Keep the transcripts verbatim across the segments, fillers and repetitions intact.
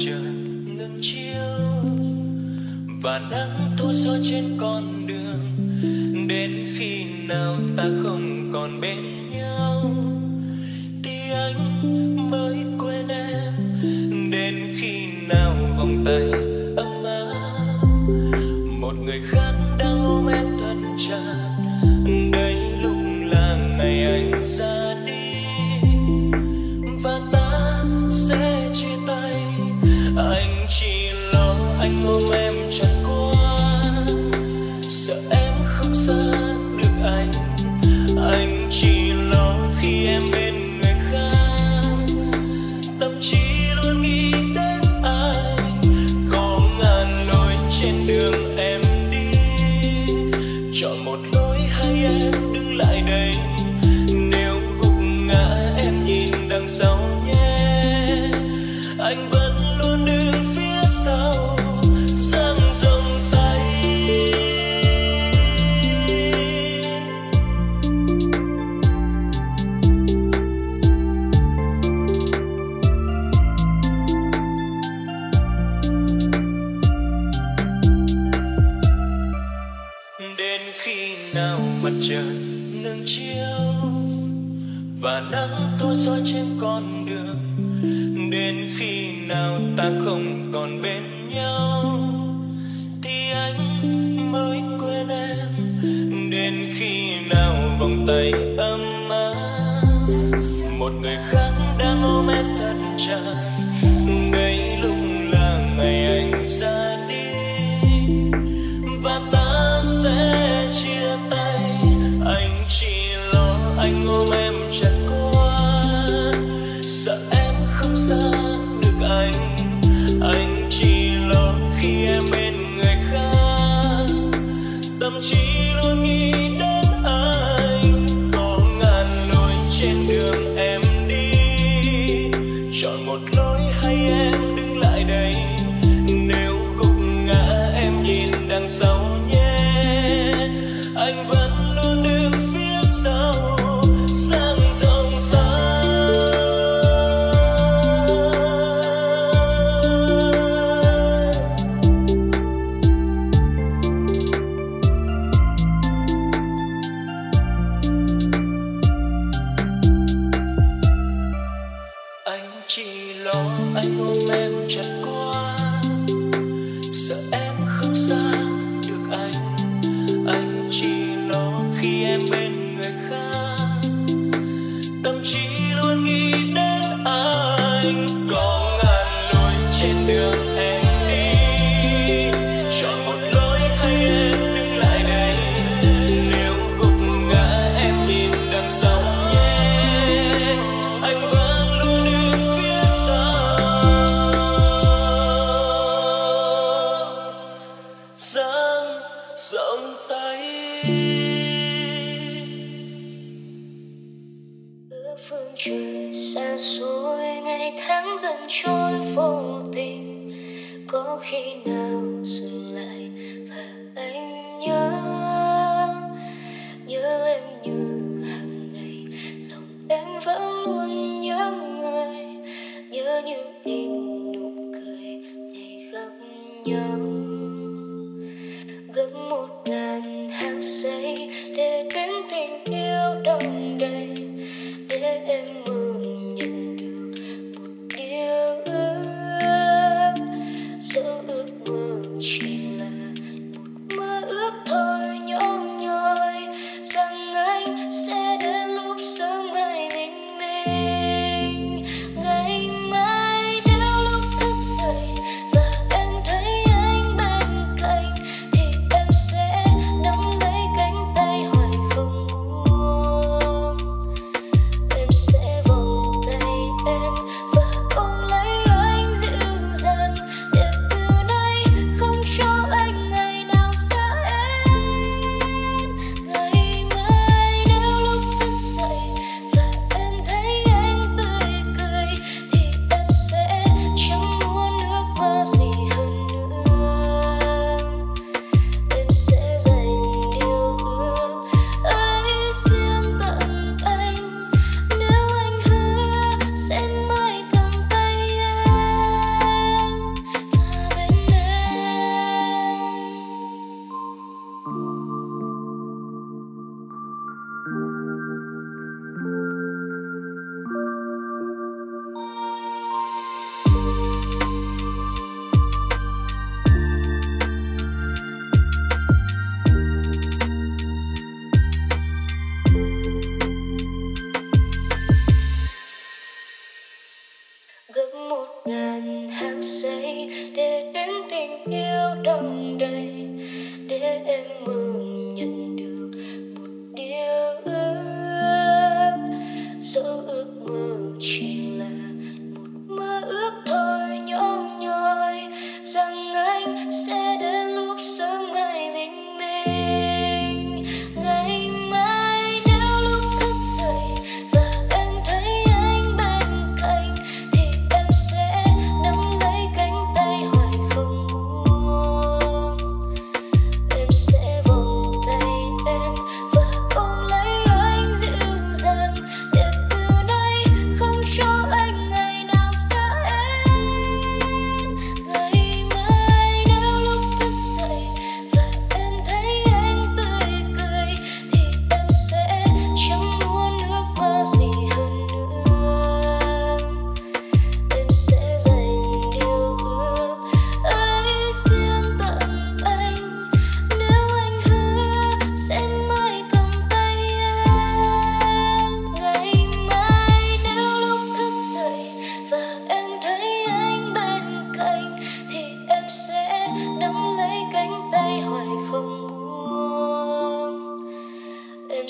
trời ngừng chiếu và nắng tối soi trên con đường, đến khi nào ta không còn bên nhau thì anh mới quên em, đến khi nào vòng tay ấm áp một người khác đang ôm em thân chặt. Đây lúc là ngày anh ra đi và ta sẽ chia tay, anh chỉ lo anh ôm em chẳng qua, sợ em không xa được anh, anh chỉ lo khi em bên người khác, tâm trí luôn nghĩ đến anh, có ngàn lối trên đường em đi, chọn một lối hay em đứng lại đây, nếu gục ngã em nhìn đằng sau nhé, anh vẫn luôn đứng phía sau. Trời ngừng chiếu và nắng tối soi trên con đường, đến khi nào ta không còn bên nhau thì anh mới quên em, đến khi nào vòng tay ấm áp một người khác đang ôm em thật chặt. Đây lúc là ngày anh ra đi và ta sẽ chia tay, anh chỉ lo anh ôm em chặt quá, sợ em không xa được anh, anh chỉ lo khi em bên người khác, tâm trí luôn nghĩ đến anh, có ngàn lối trên đường em đi, chọn một lối hay em đứng lại đây, nếu gục ngã em nhìn đằng sau nhé, anh vẫn luôn đứng phía sau.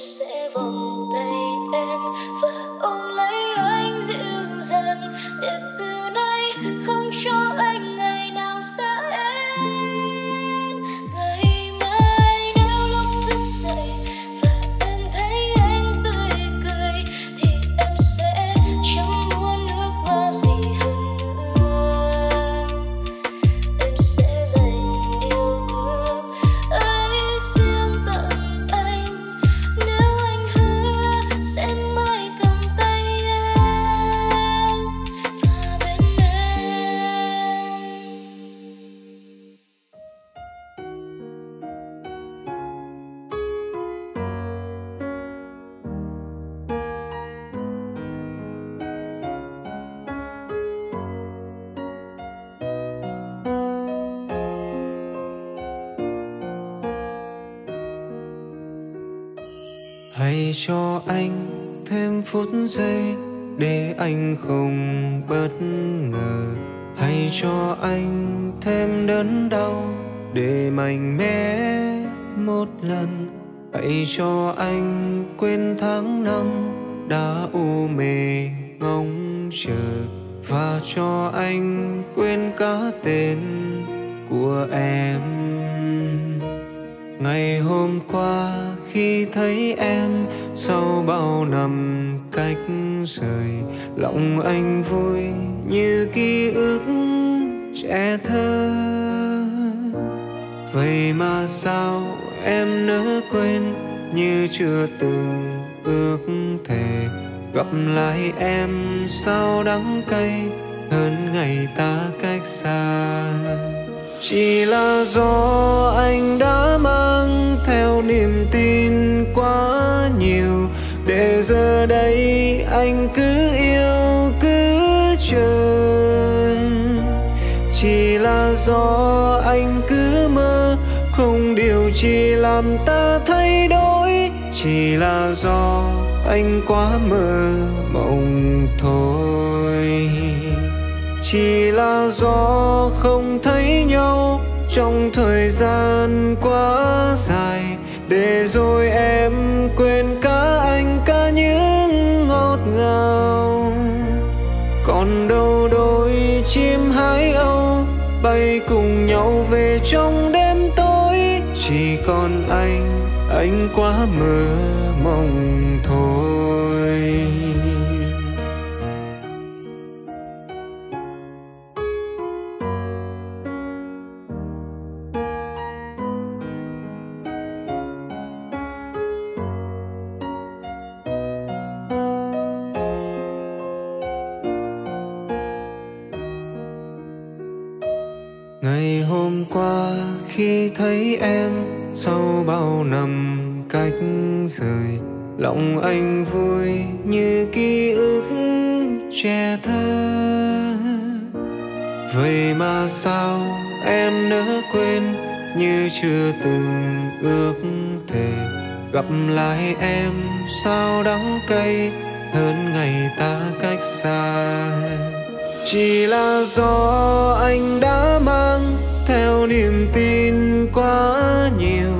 sẽ vòng tay em và ôm lấy anh dịu dàng để từ nay không cho anh ngày nào xa em. Ngày mai nếu lúc thức dậy và em thấy anh tươi cười thì em sẽ chẳng muốn nước mắt gì hơn nữa. Em sẽ dành điều ước ấy riêng tặng anh nếu anh hứa sẽ mãi cầm tay em và bên em. Hãy cho anh thêm phút giây để anh không bất ngờ. Hãy cho anh thêm đớn đau để mạnh mẽ một lần. Hãy cho anh quên tháng năm đã u mê ngóng chờ, và cho anh quên cả tên của em. Ngày hôm qua khi thấy em sau bao năm cách rời, lòng anh vui như ký ức trẻ thơ. Vậy mà sao em nỡ quên như chưa từng ước thề, gặp lại em sao đắng cay hơn ngày ta cách xa. Chỉ là do anh đã mang theo niềm tin quá nhiều, để giờ đây anh cứ yêu cứ chờ. Chỉ là do anh cứ mơ không điều chỉ làm ta thay đổi, chỉ là do anh quá mơ mộng thôi. Chỉ là do không thấy nhau trong thời gian quá dài, để rồi em quên cả anh cả những ngọt ngào. Còn đâu đôi chim hái âu bay cùng nhau về trong đêm tối, chỉ còn anh, anh quá mơ mộng thôi. Ngày hôm qua khi thấy em sau bao năm cách rời, lòng anh vui như ký ức trẻ thơ. Vậy mà sao em nỡ quên như chưa từng ước thề, gặp lại em sao đắng cay hơn ngày ta cách xa. Chỉ là do anh đã mang theo niềm tin quá nhiều,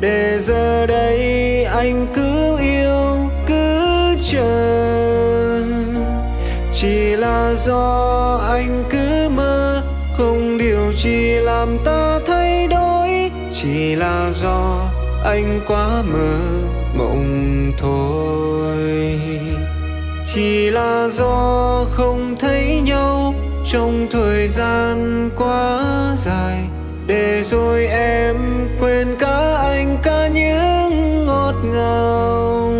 để giờ đây anh cứ yêu cứ chờ. Chỉ là do anh cứ mơ không điều chỉ làm ta thay đổi, chỉ là do anh quá mơ mộng thôi. Chỉ là do không thấy nhau trong thời gian quá dài, để rồi em quên cả anh cả những ngọt ngào.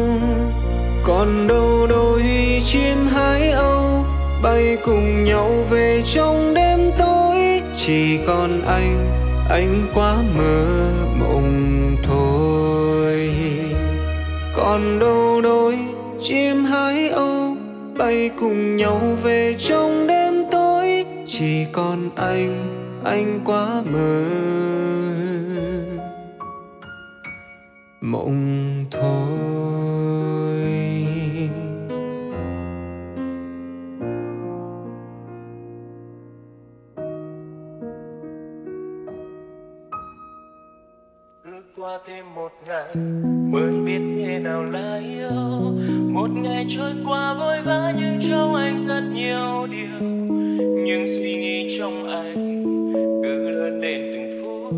Còn đâu đôi chim hái âu bay cùng nhau về trong đêm tối, chỉ còn anh, anh quá mơ mộng thôi. Còn đâu đôi chim hái âu bay cùng nhau về trong đêm tối, chỉ còn anh, anh quá mơ mộng thôi. qua thêm một ngày mới biết thế nào là yêu. Một ngày trôi qua vội vã nhưng trong anh rất nhiều điều, những suy nghĩ trong anh cứ lớn lên từng phút,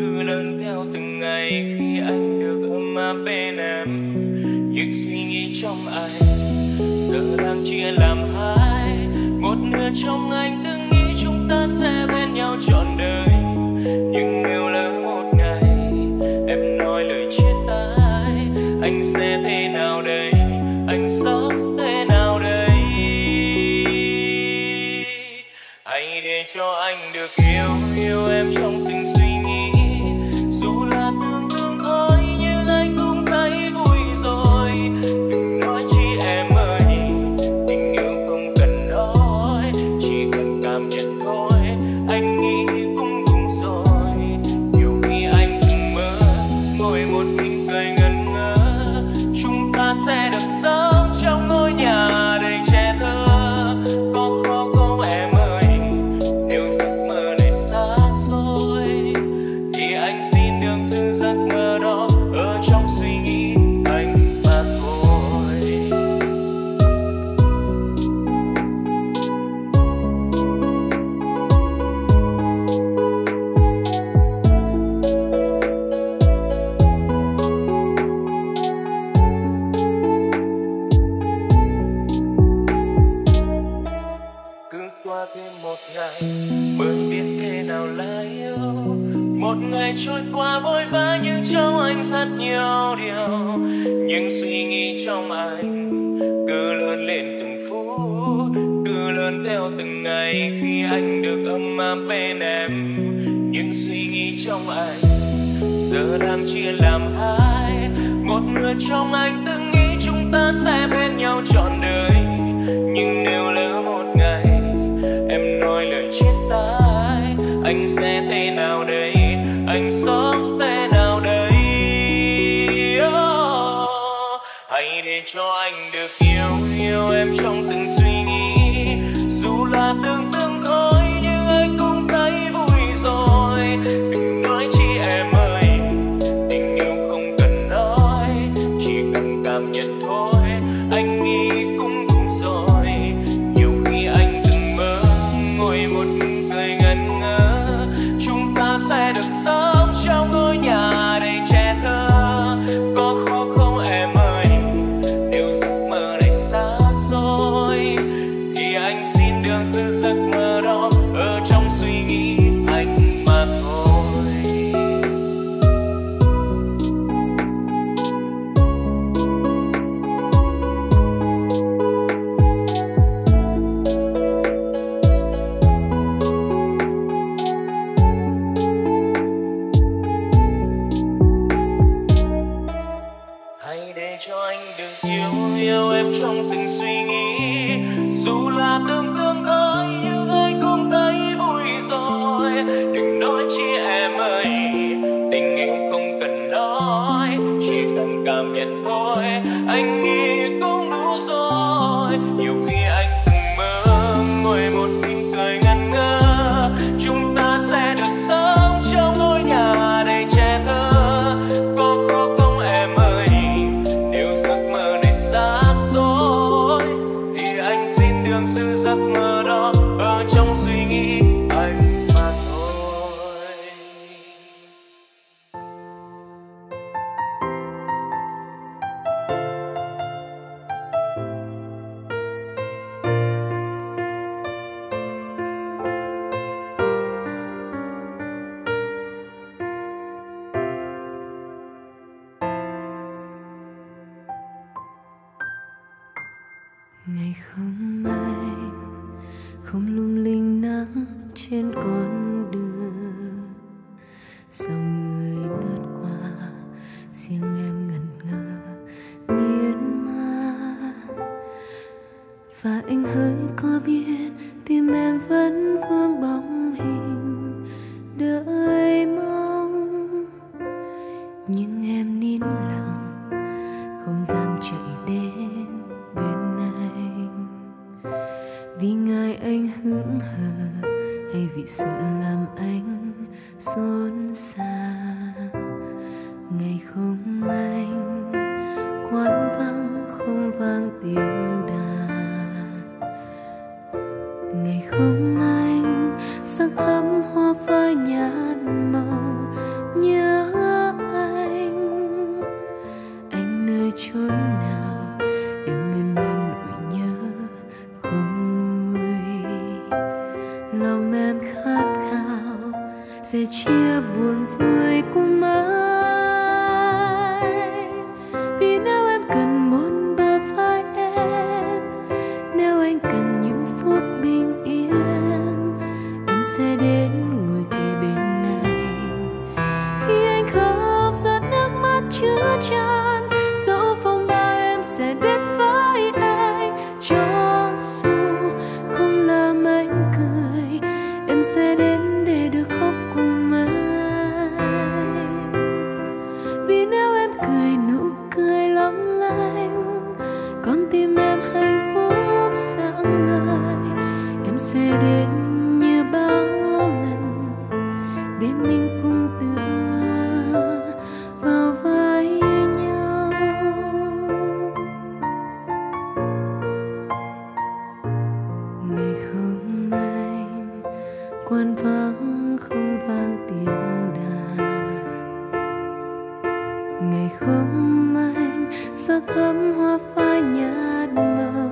cứ lớn theo từng ngày khi anh được ấm áp bên em. Những suy nghĩ trong anh giờ đang chia làm hai, một nửa trong anh từng nghĩ chúng ta sẽ bên nhau trọn đời, nhưng nếu lỡ một ngày em nói lời chia tay, anh sẽ thế nào đây, anh sống thế nào đây? Hãy để cho anh được yêu, yêu em trong từng suy nghĩ, dù là tương tương thôi nhưng anh cũng thấy vui rồi. Đừng nói chi em ơi, tình yêu không cần nói, chỉ cần cảm nhận thôi. Anh nghĩ cũng đúng rồi, nhiều khi anh cũng mơ, ngồi một mình cười ngẩn ngơ, chúng ta sẽ được sống trong ngôi nhà đầy trẻ thơ. Có khó không em ơi, nếu giấc mơ này xa xôi thì anh xin đừng giữ giấc mơ đó ở trong suy nghĩ anh mà thôi. Cứ qua thêm một ngày mới biết thế nào là yêu. Một ngày trôi qua vội vã nhưng trong anh rất nhiều điều, những suy nghĩ trong anh cứ lớn lên từng phút, cứ lớn theo từng ngày khi anh được ấm áp bên em. Những suy nghĩ trong anh giờ đang chia làm hai, một nửa trong anh từng nghĩ chúng ta sẽ bên nhau trọn đời, nhưng nếu lỡ một ngày em nói lời chia tay, anh sẽ thế nào đây, anh sống thế nào đây? Oh, hãy để cho anh được yêu, yêu em trong từng suy nghĩ, dù là tương tương thôi nhưng anh cũng thấy vui rồi. Đừng nói chi em ơi, tình yêu không cần nói, chỉ cần cảm nhận thôi. Anh nghĩ cũng cũng rồi, nhiều khi anh từng mơ, ngồi một mình cười ngẩn ngơ, chúng ta sẽ được sống trong ngôi nhà đầy trẻ thơ. Có khó không em ơi, nếu giấc mơ này xa xôi thì anh xin đừng giữ giấc mơ đó ở trong suy nghĩ anh mà thôi. Hãy để cho anh được yêu, yêu em trong từng suy nghĩ, dù là tương tương thôi nhưng anh cũng thấy vui rồi. Đừng nói chi em ơi, tình yêu không cần nói, chỉ cần cảm nhận thôi. Anh nghĩ cũng đủ rồi, nhiều khi anh từng mơ, ngồi một mình cười ngẩn ngơ, chúng ta sẽ được sống trong ngôi nhà đầy trẻ thơ. Có khó không em ơi, nếu giấc mơ này xa xôi thì anh xin đừng giữ giấc mơ đó ở trong suy nghĩ anh mà thôi. Ngày không mai không lung linh nắng trên con đường, dòng người lướt qua riêng em ngẩn ngơ miên man. Và anh hỡi có biết tim em vẫn vương bóng hình đợi mong, nhưng em nín lặng không dám chạy đến bên anh, vì ngại anh hững hờ hay vì sợ làm anh xôn xao. chứa chan, dẫu phong bao em sẽ đến với ai. Cho dù không làm anh cười, em sẽ đến để được khóc cùng anh. Vì nếu em cười nụ cười long lanh, con tim em hạnh phúc sáng ngời. Em sẽ đến quan vắng không vang tiếng đàn. Ngày không anh sắc thắm hoa phai nhạt màu,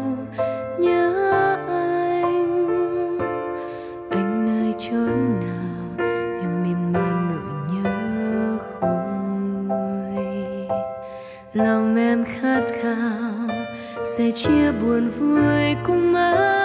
nhớ anh. Anh nơi chốn nào em miên man nỗi nhớ không nguôi. Lòng em khát khao sẽ chia buồn vui cùng anh.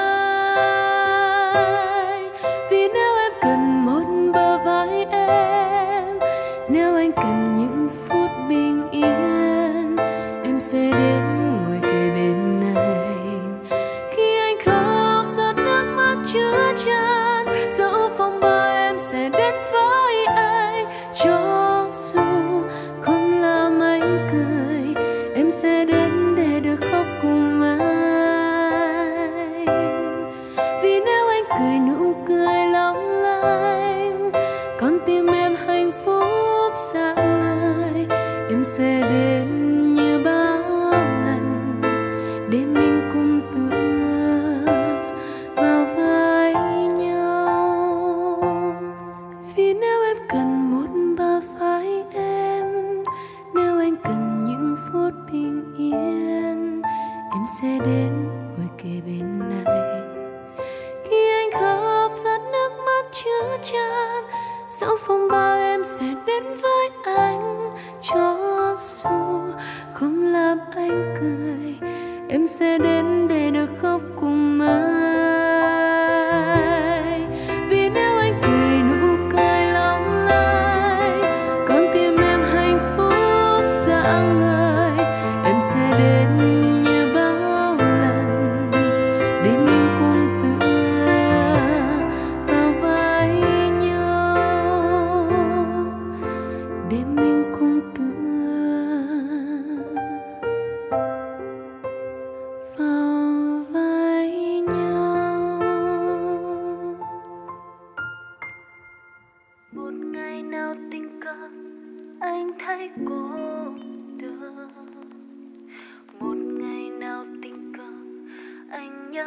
Dẫu phong bao em sẽ đến với anh, cho dù không làm anh cười, em sẽ đến để được khóc cùng anh. Vì nếu anh cười nụ cười long lanh, con tim em hạnh phúc rạng ngời, em sẽ đến. Nhớ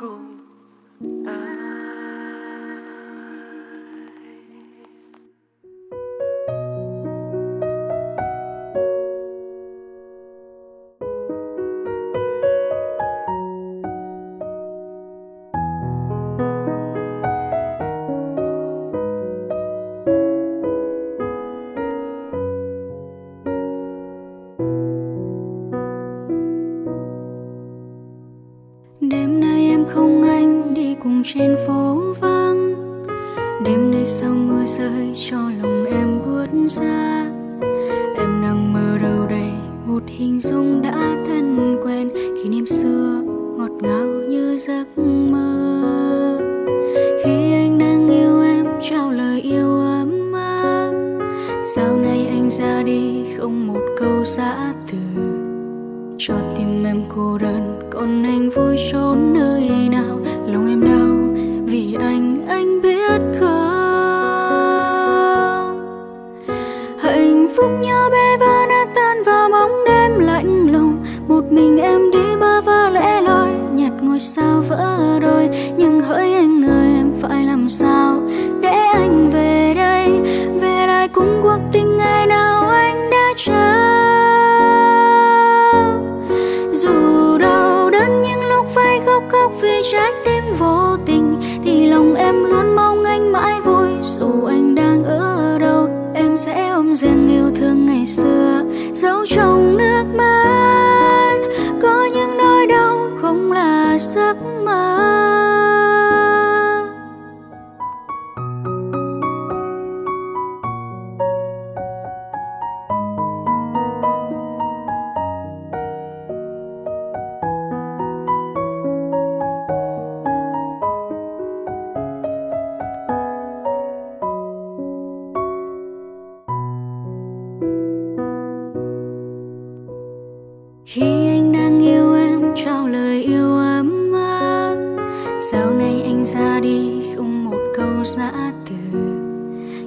cùng ai. Đêm nay em không anh đi cùng trên phố vắng. Đêm nay sao mưa rơi cho lòng em buốt giá. Em đang mơ đâu đây một hình dung đã thân quen, kỷ niệm xưa ngọt ngào như giấc mơ. Khi anh đang yêu em trao lời yêu ấm áp, dạo này anh ra đi không một câu giã từ. Cho tim em cô đơn, còn anh vui trốn nơi nào? Lòng em đau vì anh, anh biết không? Hạnh phúc nhớ bé vỡ nát tan vào bóng đêm lạnh lùng. Một mình em đi bơ vơ lẻ loi, nhặt ngôi sao vỡ đôi. Nhưng hỡi anh ơi, em phải làm sao để anh về đây? Về lại cùng cuộc tình ngày nào anh đã trao. Vì trái tim vô tình thì lòng em luôn mong anh mãi vui. Dù anh đang ở đâu, em sẽ ôm riêng yêu thương ngày xưa giấu trong nước mắt. Có những nỗi đau không là giấc mơ. Khi anh đang yêu em trao lời yêu ấm áp, dạo này anh ra đi không một câu giã từ.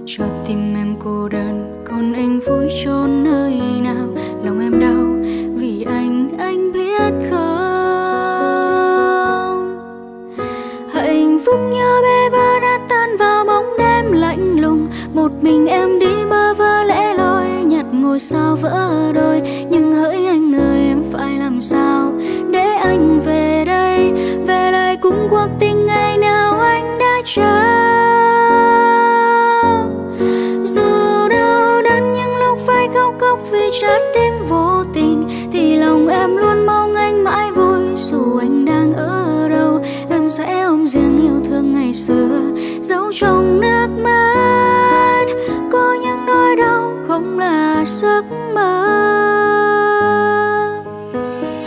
Cho tim em cô đơn, còn anh vui trốn nơi nào? Lòng em đau vì anh, anh biết không? Hạnh phúc nhớ bé vỡ nát tan vào bóng đêm lạnh lùng. Một mình em đi bơ vơ lẻ loi, nhặt ngôi sao vỡ đôi. Nhưng hỡi anh ơi, em phải làm sao để anh về đây? Về lại cùng cuộc tình ngày nào anh đã trao. Dù đau đớn những lúc phải khóc khóc vì trái tim vô tình thì lòng em luôn mong anh mãi vui. Dù anh đang ở đâu, em sẽ ôm riêng yêu thương ngày xưa giấu trong nước mắt. Có những nỗi đau không là giấc mơ.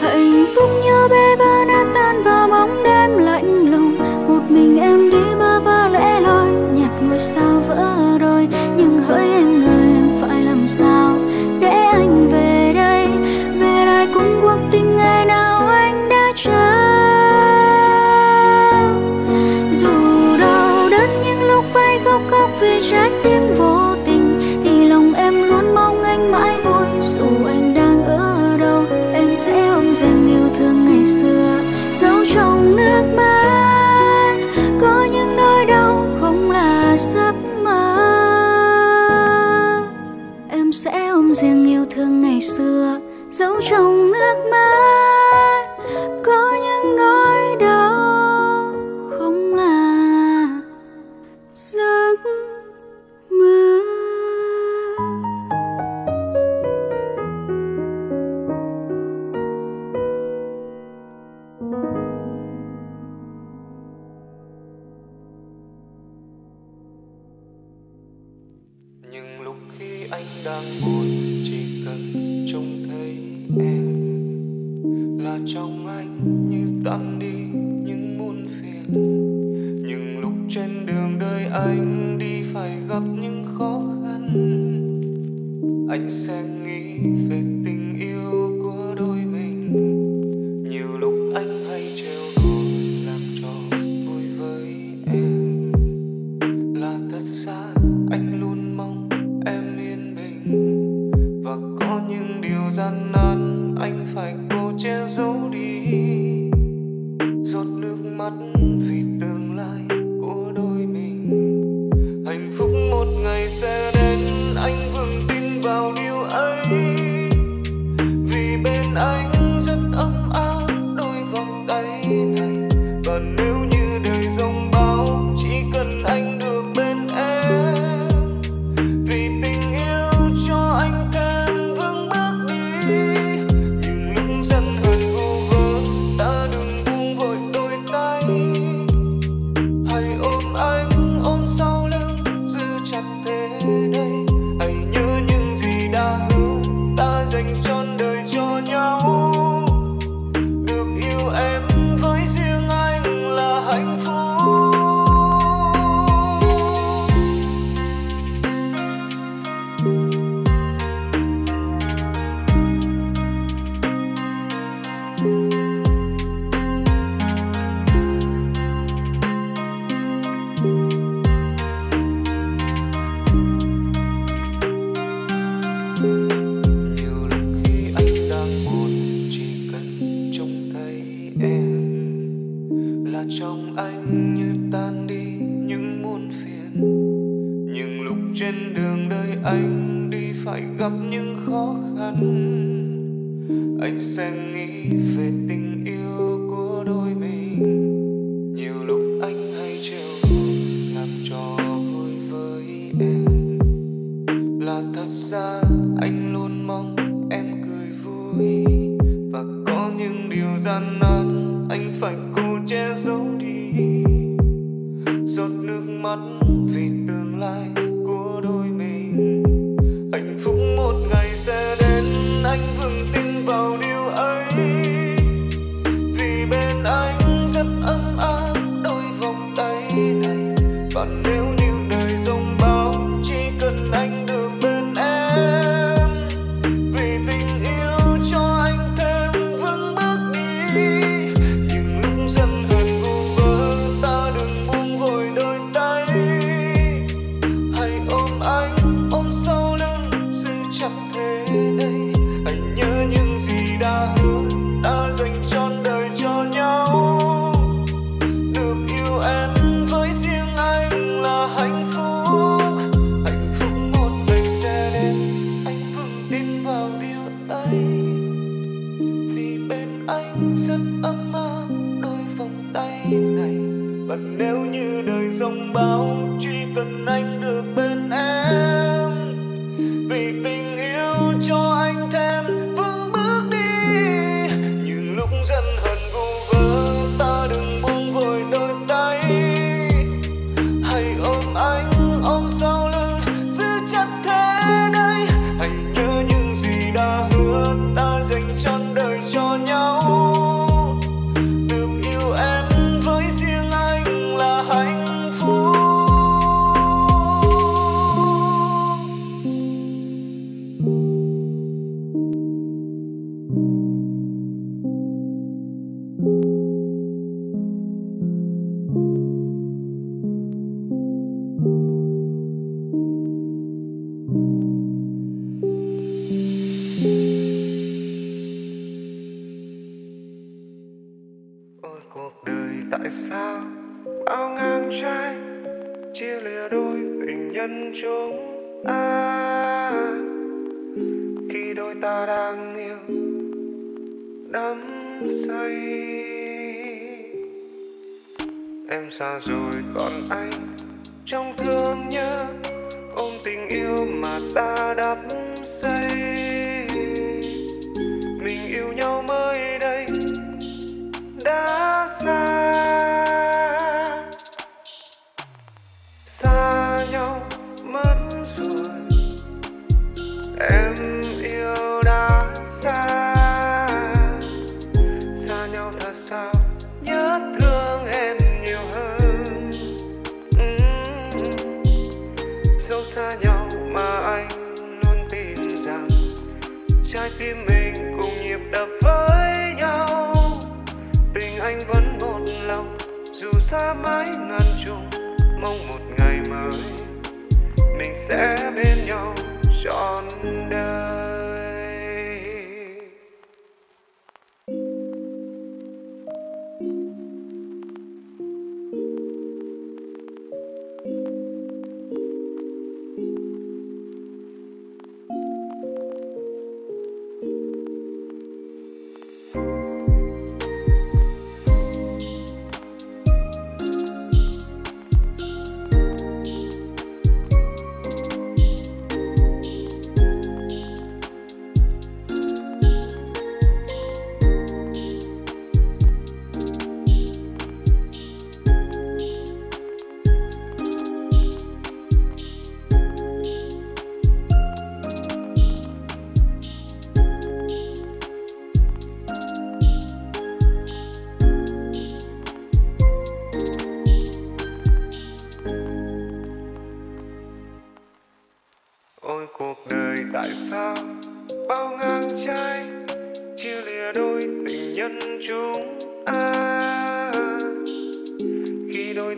Hạnh phúc nhớ bé vỡ nát tan vào bóng đêm lạnh lùng. Một mình em đi bơ vơ lẻ loi, nhặt ngôi sao vỡ đôi. Nhưng hỡi anh ơi, em phải làm sao để anh về đây? Về lại cùng cuộc tình ngày nào anh đã trao. Dù đau đớn những lúc phải khóc khóc vì trái tim vô tình thì lòng em luôn mong anh mãi vui. Dù anh đang ở đâu, em sẽ ôm riêng yêu thương ngày xưa giấu trong nước mắt. Có những nỗi đau không là giấc mơ. Em sẽ ôm riêng yêu thương ngày xưa giấu trong nước mắt. Có những nỗi đau không là giấc mơ. Nhưng lúc khi anh đang buồn, chỉ cần trông thấy em là trong anh như tan đi những muôn phiền. Nhưng lúc trên đường đời anh đi phải gặp những khó khăn, anh sẽ nghĩ về tình yêu của đôi mình. Nhiều lúc anh hay trêu đùa làm trò vui với em, là thật ra anh luôn mong em yên bình. Và có những điều gian nan anh phải cố che giấu đi. Giọt nước mắt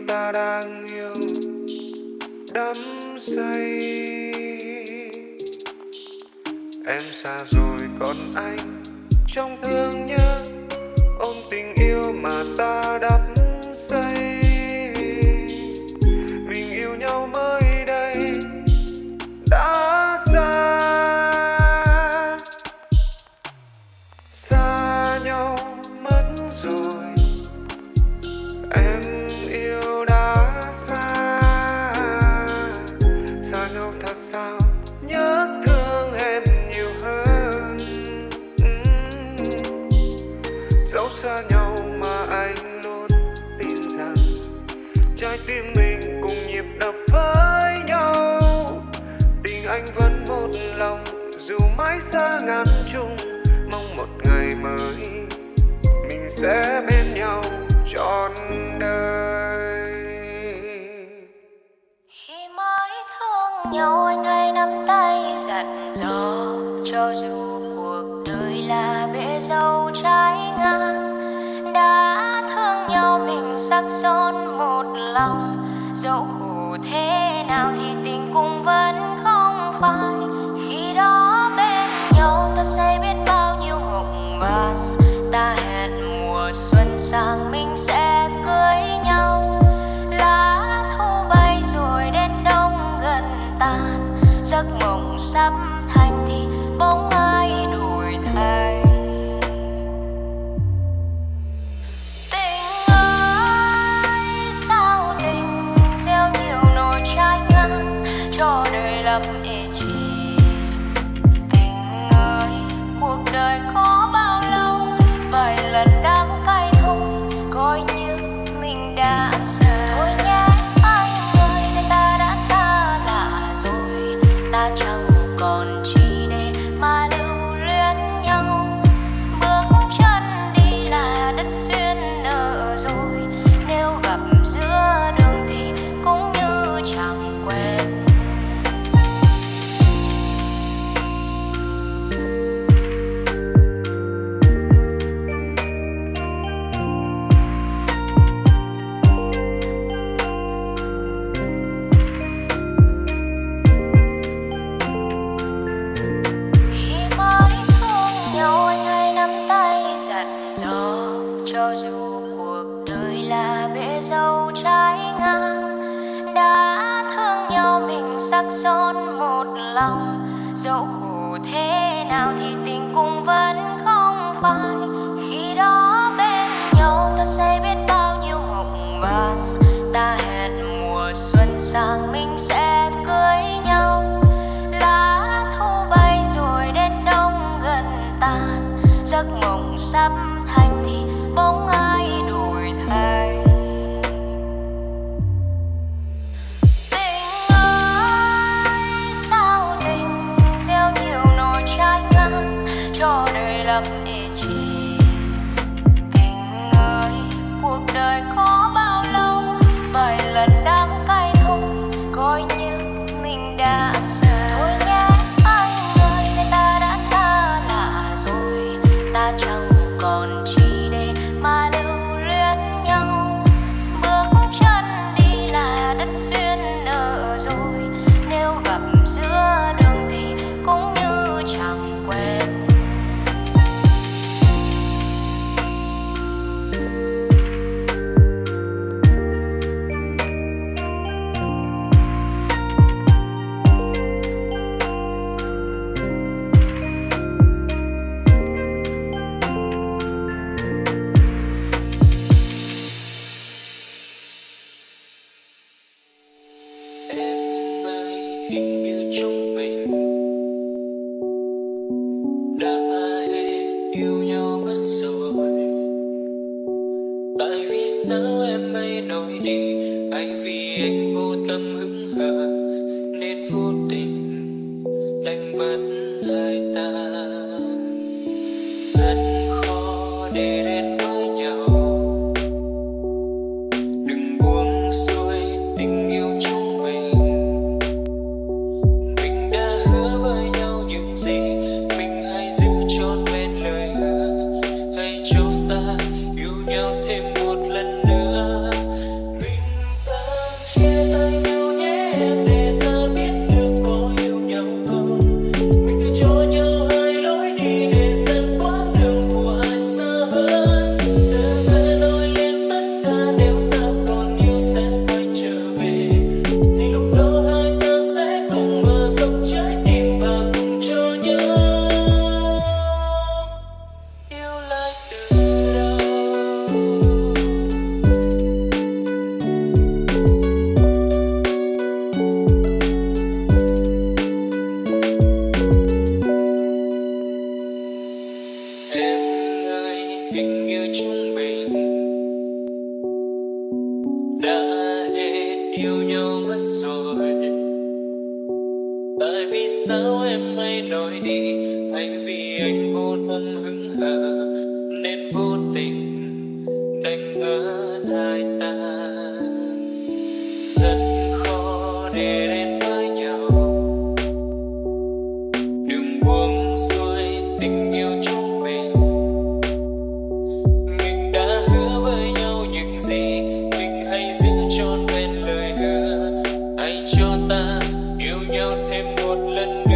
ta đang yêu đắm say. Em xa rồi còn anh trong thương nhớ, ôm tình yêu mà ta đắm say. Mình yêu nhau mới đây đã xa, xa nhau mất rồi. Em yêu đã xa, xa nhau thật sao nhớ thương em nhiều hơn. Dẫu xa nhau mà anh luôn tin rằng trái tim mình cùng nhịp đập với nhau. Tình anh vẫn một lòng dù mãi xa ngàn chung, mong một ngày mới mình sẽ bên nhau trọn đời. Khi mới thương nhau anh hay nắm tay dặn dò, cho dù cuộc đời là bể dâu trái ngang. Đã thương nhau mình sắc son một lòng, dẫu khổ thế nào thì tình cũng vẫn không phai. Khi đó bên nhau ta sẽ biết bao nhiêu mộng vàng, ta hẹn mùa xuân sang mình sẽ cưới nhau. Lá thu bay rồi đến đông gần tàn, giấc mộng sắp thành thì bóng ai đổi thay. sao em hay đổi đi, phải vì anh vô tâm hứng hờ nên vô tình đành ở hai ta. Rất khó để đến với nhau, đừng buông xuôi tình yêu chúng mình. Mình đã hứa với nhau những gì, mình hãy giữ trọn vẹn lời hứa. Hãy cho ta yêu nhau thêm một lần nữa.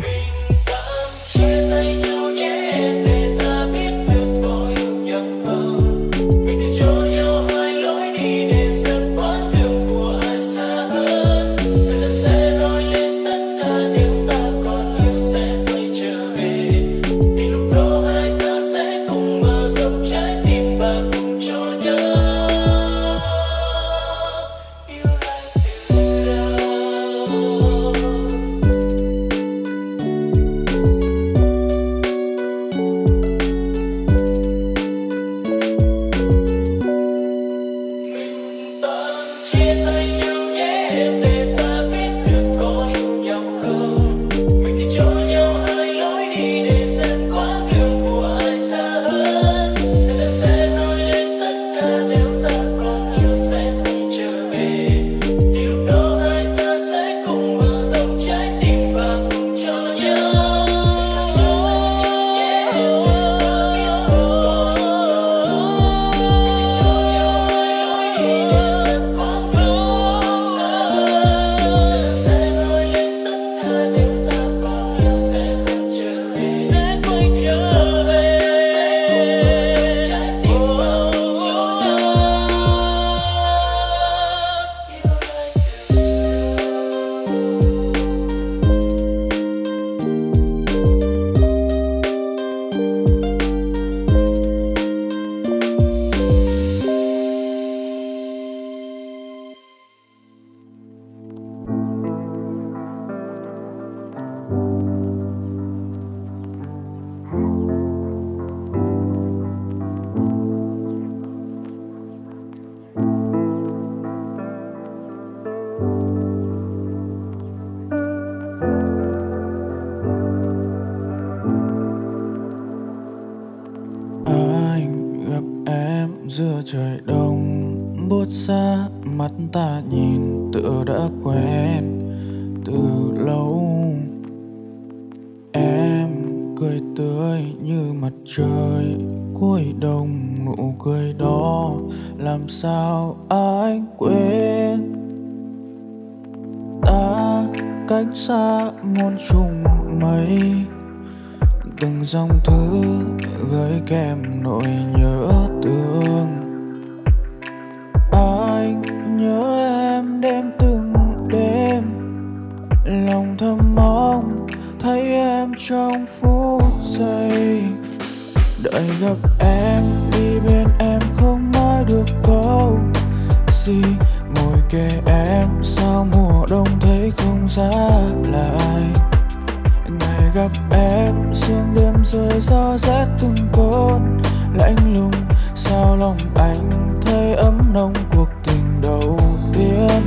Mình tạm chia tay nhau nhé, để ta biết được tôi nhập hơn. Mình cho nhau hai lối đi để sớm quãng đường của ai xa hơn. Mình sẽ nói lên tất cả điều ta còn yêu sẽ quay trở về. Thì lúc đó hai ta sẽ cùng mở rộng trái tim và cùng cho nhau. Giữa trời đông buốt xa mắt ta nhìn tựa đã quen từ lâu. Em cười tươi như mặt trời cuối đông, nụ cười đó làm sao anh quên. Ta cách xa muôn trùng mấy, từng dòng thứ gửi kèm nỗi nhớ thương. Anh nhớ em đêm từng đêm, lòng thầm mong thấy em trong phút giây. Đợi gặp em đi bên em không nói được câu gì, ngồi kề em sao mùa đông thấy không giá lại. Ngày gặp em sương đêm rơi gió rét từng cơn lạnh lùng, sao lòng anh thấy ấm nồng cuộc tình đầu tiên.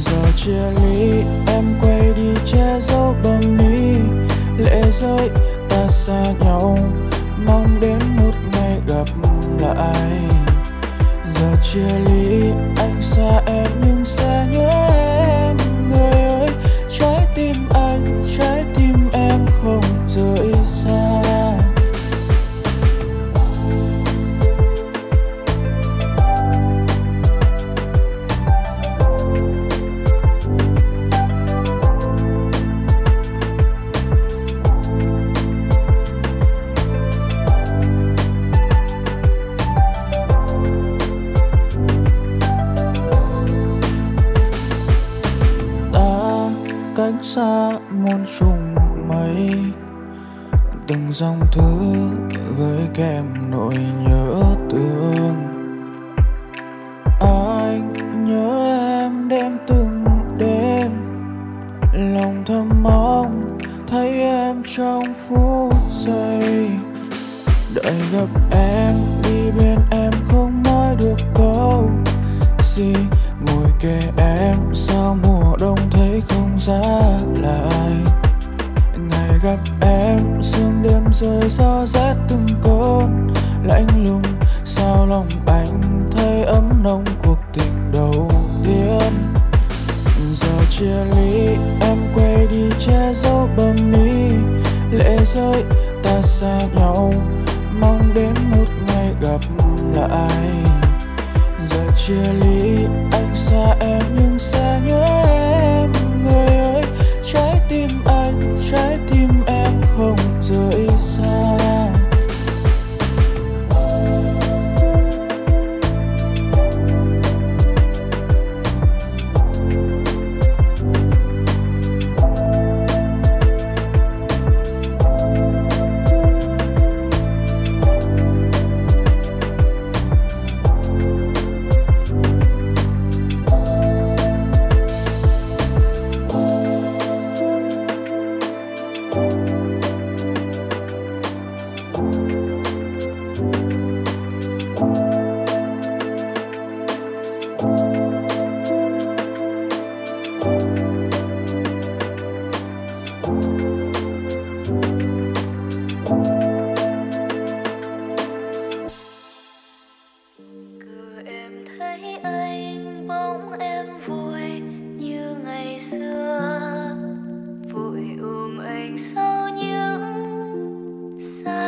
Giờ chia ly em quay đi che giấu bằng mi lệ rơi, ta xa nhau mong đến một ngày gặp lại. Giờ chia ly anh xa em nhưng sẽ nhớ em, người ơi trái tim anh trái tim em không rời xa. Ta cách xa muôn trùng mấy, từng dòng thứ gửi kèm nỗi nhớ thương. Anh nhớ em đêm từng đêm, lòng thầm mong thấy em trong phút giây. Đợi gặp em đi bên em không nói được câu gì, ngồi kề em sao mùa đông thấy không giá. gió rét từng cơn lạnh lùng, sao lòng anh thấy ấm nồng cuộc tình đầu tiên. Giờ chia ly em quay đi che giấu bầm mi, lệ rơi ta xa nhau mong đến một ngày gặp lại. Giờ chia ly anh xa em nhưng xa nhớ em, người ơi trái tim anh trái tim em không rời xa.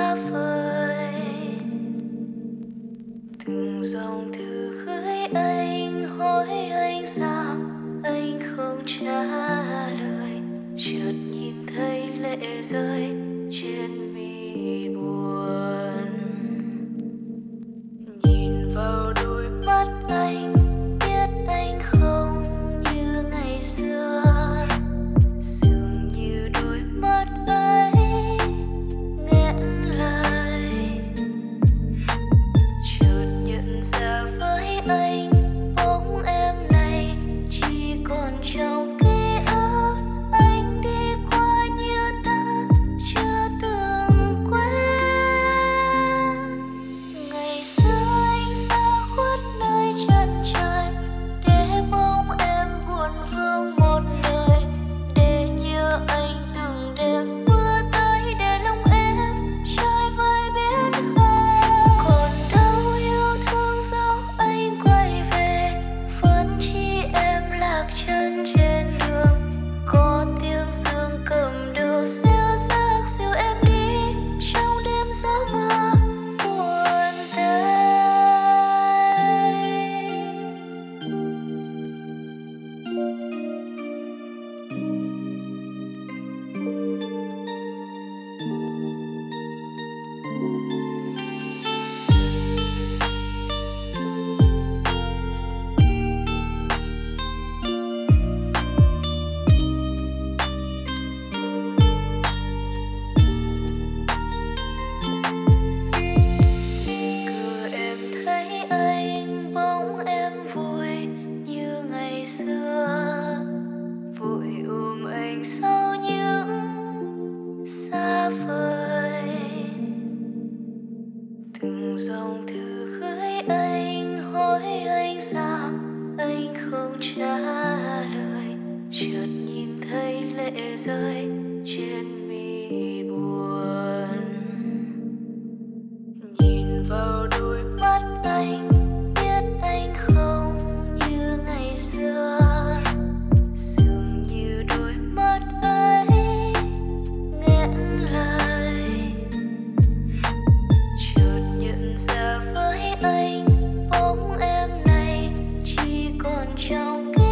Anh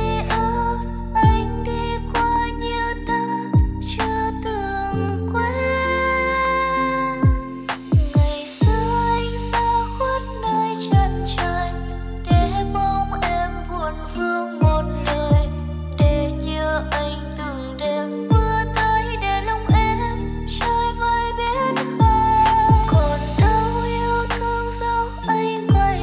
quay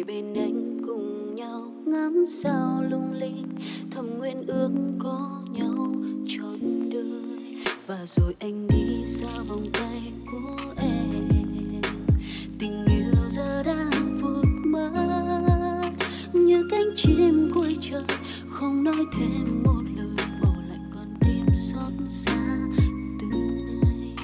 về bên anh cùng nhau ngắm sao lung linh, thầm nguyện ước có nhau trọn đời. Và rồi anh đi xa vòng tay của em, tình yêu giờ đang vụt mất như cánh chim cuối trời, không nói thêm một lời, bỏ lại con tim xót xa từng ngày.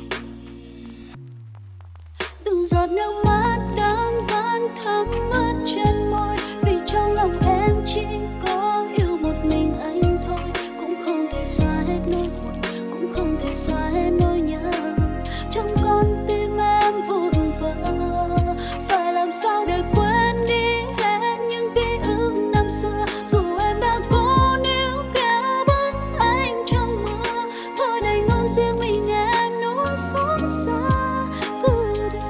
Từng giọt nước mắt đang vẫn thấm ướt trên môi, vì trong lòng em chỉ có yêu một mình anh thôi. Cũng không thể xóa hết nỗi buồn, cũng không thể xóa hết nỗi nhớ, trong con tim em vụn vỡ. Phải làm sao để quên đi hết những ký ức năm xưa, dù em đã cố níu kéo bước anh trong mưa. Thôi đành ôm riêng mình em nỗi xót xa từ đây.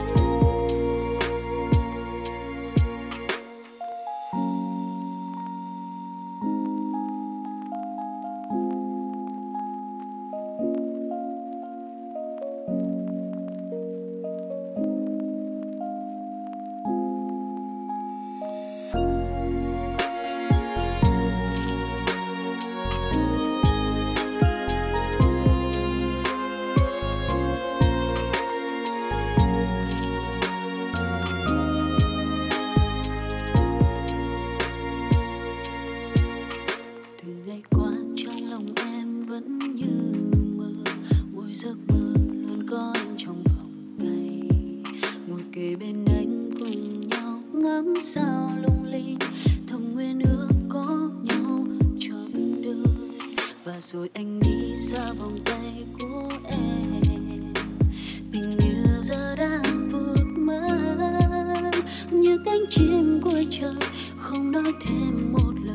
Rồi anh đi xa vòng tay của em, tình yêu giờ đang vụt mất như cánh chim cuối trời, không nói thêm một lời.